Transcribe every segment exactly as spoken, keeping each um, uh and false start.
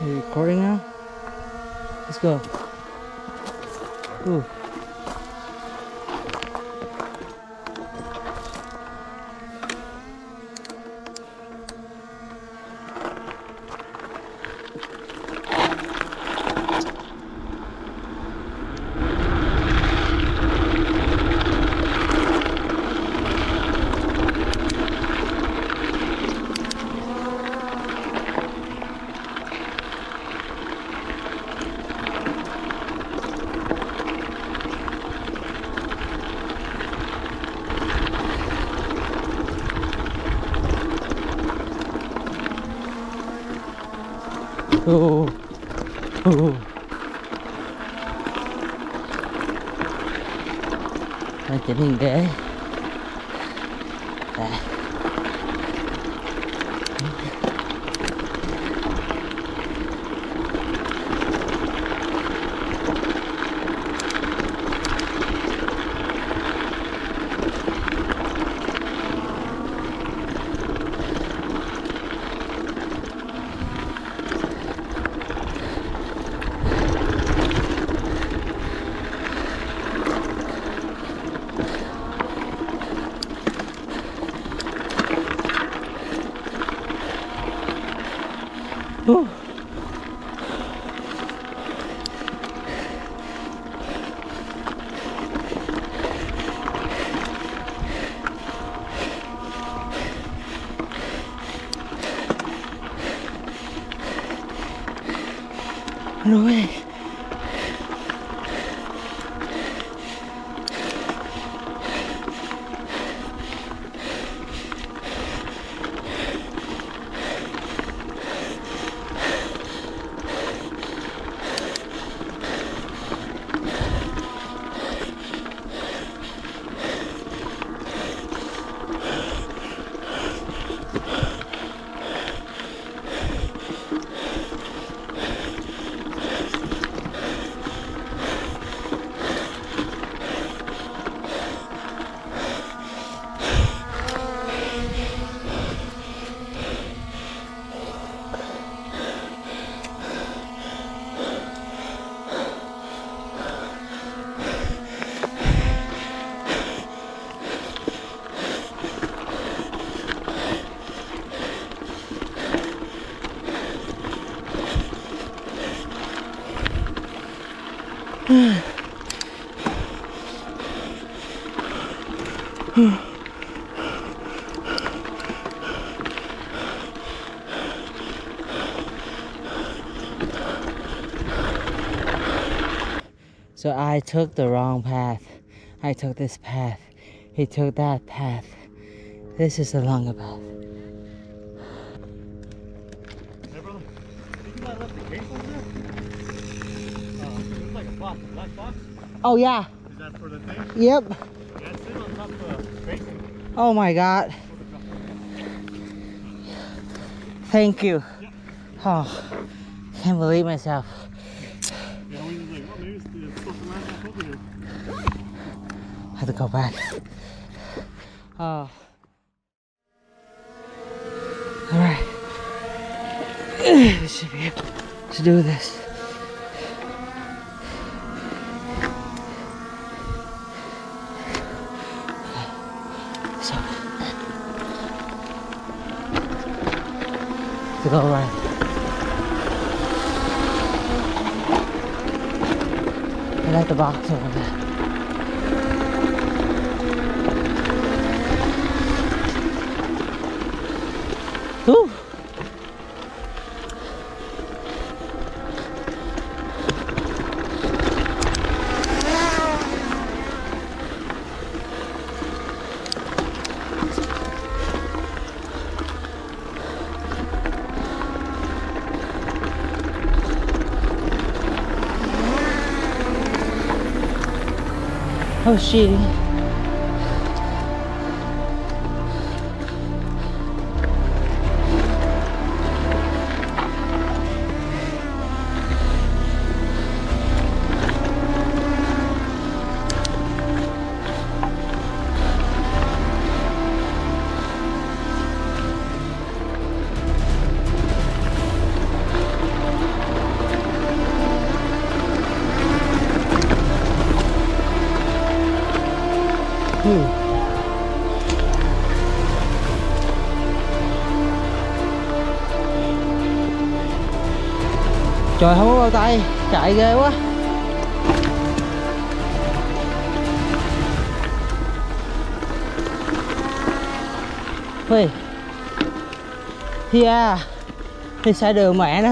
Are you recording now? Let's go. Ooh. Oh, oh, oh. Đang tiến hành đế. À. Ooh. Run away. Hmm. So I took the wrong path. I took this path. He took that path. This is the longer path. Hey brother, did you not left the cable in there? Uh, it looks like a box, a black box? Oh yeah. Is that for the thing? Yep. Oh my God. Thank you. Yeah. Oh, can't believe myself. Yeah, we were like, well, maybe it's supposed to land back over here. I have to go back. Oh. Alright. We should be able to do this. To go right. I like the box over there. Whew. Oh shit. Trời, không có bao tay, chạy ghê quá. Ui, yeah. Thì sai đường mẹ nó.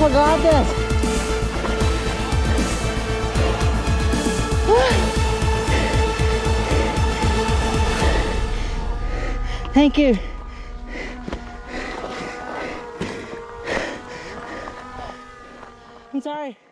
Oh God. Thank you. I forgot this. Thank you. I'm sorry.